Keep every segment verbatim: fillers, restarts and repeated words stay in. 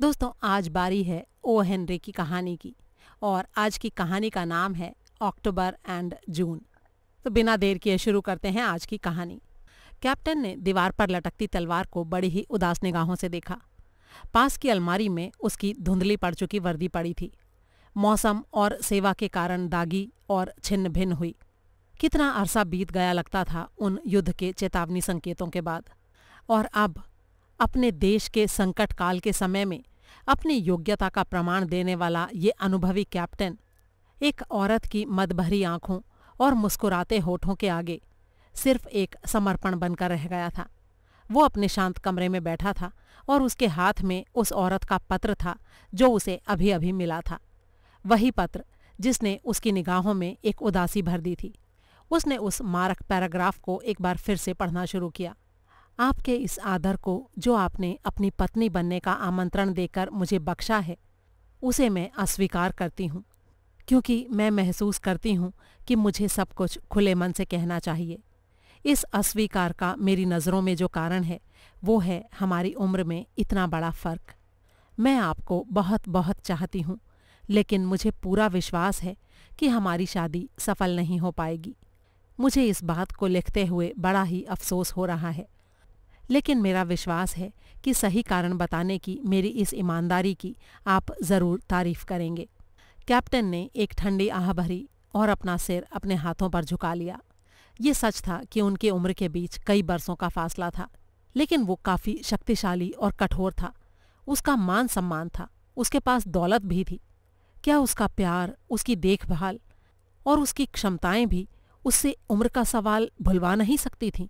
दोस्तों, आज बारी है ओ हेनरी की कहानी की, और आज की कहानी का नाम है अक्टूबर एंड जून। तो बिना देर किए शुरू करते हैं आज की कहानी। कैप्टन ने दीवार पर लटकती तलवार को बड़ी ही उदास निगाहों से देखा। पास की अलमारी में उसकी धुंधली पड़ चुकी वर्दी पड़ी थी, मौसम और सेवा के कारण दागी और छिन्न भिन्न हुई। कितना अरसा बीत गया लगता था उन युद्ध के चेतावनी संकेतों के बाद, और अब अपने देश के संकट काल के समय में अपनी योग्यता का प्रमाण देने वाला ये अनुभवी कैप्टन एक औरत की मदभरी आंखों और मुस्कुराते होठों के आगे सिर्फ एक समर्पण बनकर रह गया था। वो अपने शांत कमरे में बैठा था और उसके हाथ में उस औरत का पत्र था जो उसे अभी अभी मिला था, वही पत्र जिसने उसकी निगाहों में एक उदासी भर दी थी। उसने उस मारक पैराग्राफ को एक बार फिर से पढ़ना शुरू किया। आपके इस आदर को जो आपने अपनी पत्नी बनने का आमंत्रण देकर मुझे बख्शा है, उसे मैं अस्वीकार करती हूँ, क्योंकि मैं महसूस करती हूँ कि मुझे सब कुछ खुले मन से कहना चाहिए। इस अस्वीकार का मेरी नज़रों में जो कारण है वो है हमारी उम्र में इतना बड़ा फ़र्क। मैं आपको बहुत बहुत चाहती हूँ, लेकिन मुझे पूरा विश्वास है कि हमारी शादी सफल नहीं हो पाएगी। मुझे इस बात को लिखते हुए बड़ा ही अफसोस हो रहा है, लेकिन मेरा विश्वास है कि सही कारण बताने की मेरी इस ईमानदारी की आप ज़रूर तारीफ़ करेंगे। कैप्टन ने एक ठंडी आह भरी और अपना सिर अपने हाथों पर झुका लिया। ये सच था कि उनकी उम्र के बीच कई बरसों का फासला था, लेकिन वो काफ़ी शक्तिशाली और कठोर था। उसका मान सम्मान था, उसके पास दौलत भी थी। क्या उसका प्यार, उसकी देखभाल और उसकी क्षमताएँ भी उससे उम्र का सवाल भुलवा नहीं सकती थीं?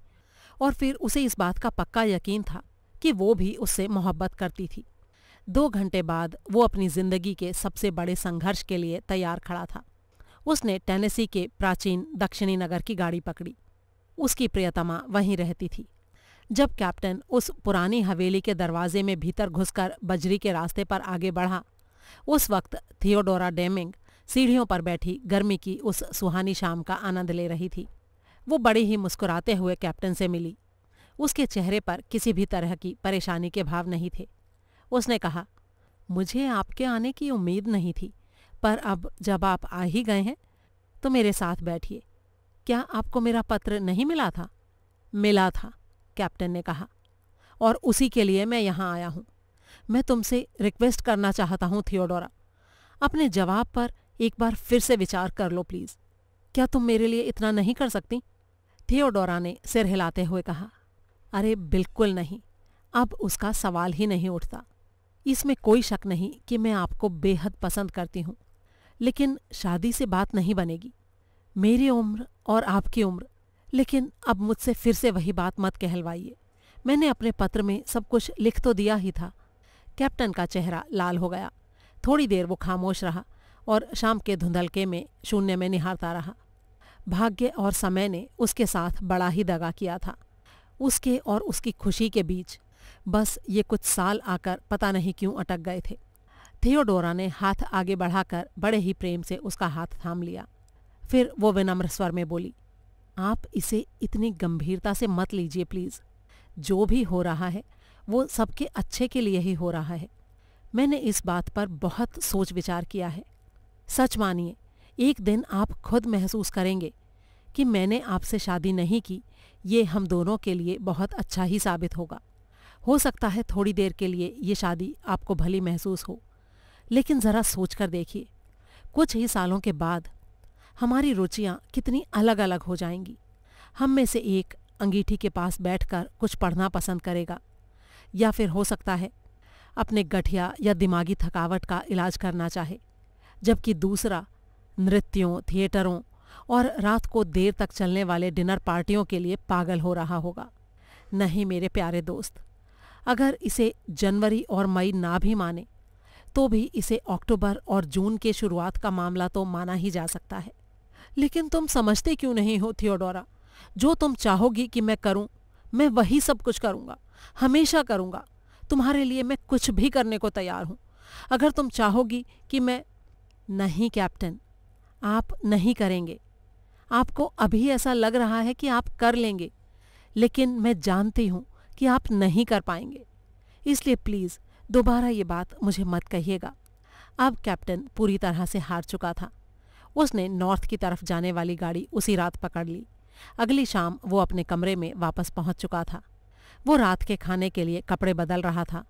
और फिर उसे इस बात का पक्का यकीन था कि वो भी उससे मोहब्बत करती थी। दो घंटे बाद वो अपनी ज़िंदगी के सबसे बड़े संघर्ष के लिए तैयार खड़ा था। उसने टेनेसी के प्राचीन दक्षिणी नगर की गाड़ी पकड़ी। उसकी प्रियतमा वहीं रहती थी। जब कैप्टन उस पुरानी हवेली के दरवाजे में भीतर घुसकर बजरी के रास्ते पर आगे बढ़ा, उस वक्त थियोडोरा डेमिंग सीढ़ियों पर बैठी गर्मी की उस सुहानी शाम का आनंद ले रही थी। वो बड़े ही मुस्कुराते हुए कैप्टन से मिली। उसके चेहरे पर किसी भी तरह की परेशानी के भाव नहीं थे। उसने कहा, मुझे आपके आने की उम्मीद नहीं थी, पर अब जब आप आ ही गए हैं तो मेरे साथ बैठिए। क्या आपको मेरा पत्र नहीं मिला था? मिला था, कैप्टन ने कहा, और उसी के लिए मैं यहाँ आया हूँ। मैं तुमसे रिक्वेस्ट करना चाहता हूँ थियोडोरा, अपने जवाब पर एक बार फिर से विचार कर लो प्लीज़। क्या तुम मेरे लिए इतना नहीं कर सकती? थियोडोरा ने सिर हिलाते हुए कहा, अरे बिल्कुल नहीं, अब उसका सवाल ही नहीं उठता। इसमें कोई शक नहीं कि मैं आपको बेहद पसंद करती हूँ, लेकिन शादी से बात नहीं बनेगी। मेरी उम्र और आपकी उम्र, लेकिन अब मुझसे फिर से वही बात मत कहलवाइए। मैंने अपने पत्र में सब कुछ लिख तो दिया ही था। कैप्टन का चेहरा लाल हो गया। थोड़ी देर वो खामोश रहा और शाम के धुंधलके में शून्य में निहारता रहा। भाग्य और समय ने उसके साथ बड़ा ही दगा किया था। उसके और उसकी खुशी के बीच बस ये कुछ साल आकर पता नहीं क्यों अटक गए थे। थियोडोरा ने हाथ आगे बढ़ाकर बड़े ही प्रेम से उसका हाथ थाम लिया। फिर वो विनम्र स्वर में बोली, आप इसे इतनी गंभीरता से मत लीजिए प्लीज़। जो भी हो रहा है वो सबके अच्छे के लिए ही हो रहा है। मैंने इस बात पर बहुत सोच विचार किया है। सच मानिए, एक दिन आप खुद महसूस करेंगे कि मैंने आपसे शादी नहीं की, ये हम दोनों के लिए बहुत अच्छा ही साबित होगा। हो सकता है थोड़ी देर के लिए ये शादी आपको भली महसूस हो, लेकिन ज़रा सोच कर देखिए, कुछ ही सालों के बाद हमारी रुचियाँ कितनी अलग अलग हो जाएंगी। हम में से एक अंगीठी के पास बैठकर कुछ पढ़ना पसंद करेगा, या फिर हो सकता है अपने गठिया या दिमागी थकावट का इलाज करना चाहे, जबकि दूसरा नृत्यों, थिएटरों और रात को देर तक चलने वाले डिनर पार्टियों के लिए पागल हो रहा होगा। नहीं मेरे प्यारे दोस्त, अगर इसे जनवरी और मई ना भी माने तो भी इसे अक्टूबर और जून के शुरुआत का मामला तो माना ही जा सकता है। लेकिन तुम समझते क्यों नहीं हो थियोडोरा? जो तुम चाहोगी कि मैं करूं, मैं वही सब कुछ करूंगा, हमेशा करूंगा। तुम्हारे लिए मैं कुछ भी करने को तैयार हूं। अगर तुम चाहोगी कि मैं... नहीं कैप्टन, आप नहीं करेंगे। आपको अभी ऐसा लग रहा है कि आप कर लेंगे, लेकिन मैं जानती हूँ कि आप नहीं कर पाएंगे। इसलिए प्लीज़ दोबारा ये बात मुझे मत कहिएगा। अब कैप्टन पूरी तरह से हार चुका था। उसने नॉर्थ की तरफ जाने वाली गाड़ी उसी रात पकड़ ली। अगली शाम वो अपने कमरे में वापस पहुंच चुका था। वो रात के खाने के लिए कपड़े बदल रहा था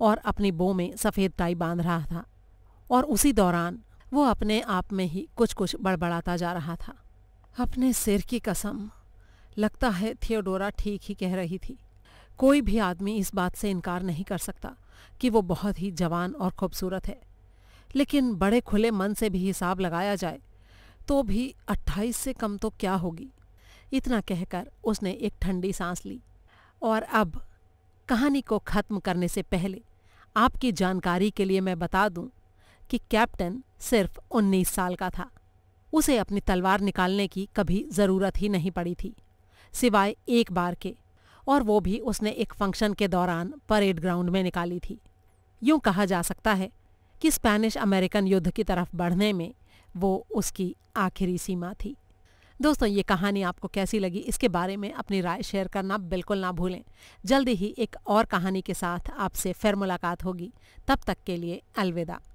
और अपनी बो में सफ़ेद टाई बांध रहा था, और उसी दौरान वो अपने आप में ही कुछ कुछ बड़बड़ाता जा रहा था। अपने सिर की कसम, लगता है थियोडोरा ठीक ही कह रही थी। कोई भी आदमी इस बात से इनकार नहीं कर सकता कि वो बहुत ही जवान और खूबसूरत है, लेकिन बड़े खुले मन से भी हिसाब लगाया जाए तो भी अट्ठाईस से कम तो क्या होगी। इतना कहकर उसने एक ठंडी सांस ली। और अब कहानी को ख़त्म करने से पहले आपकी जानकारी के लिए मैं बता दूं कि कैप्टन सिर्फ उन्नीस साल का था। उसे अपनी तलवार निकालने की कभी ज़रूरत ही नहीं पड़ी थी, सिवाय एक बार के, और वो भी उसने एक फंक्शन के दौरान परेड ग्राउंड में निकाली थी। यूँ कहा जा सकता है कि स्पेनिश अमेरिकन युद्ध की तरफ बढ़ने में वो उसकी आखिरी सीमा थी। दोस्तों, ये कहानी आपको कैसी लगी, इसके बारे में अपनी राय शेयर करना बिल्कुल ना भूलें। जल्दी ही एक और कहानी के साथ आपसे फिर मुलाकात होगी। तब तक के लिए अलविदा।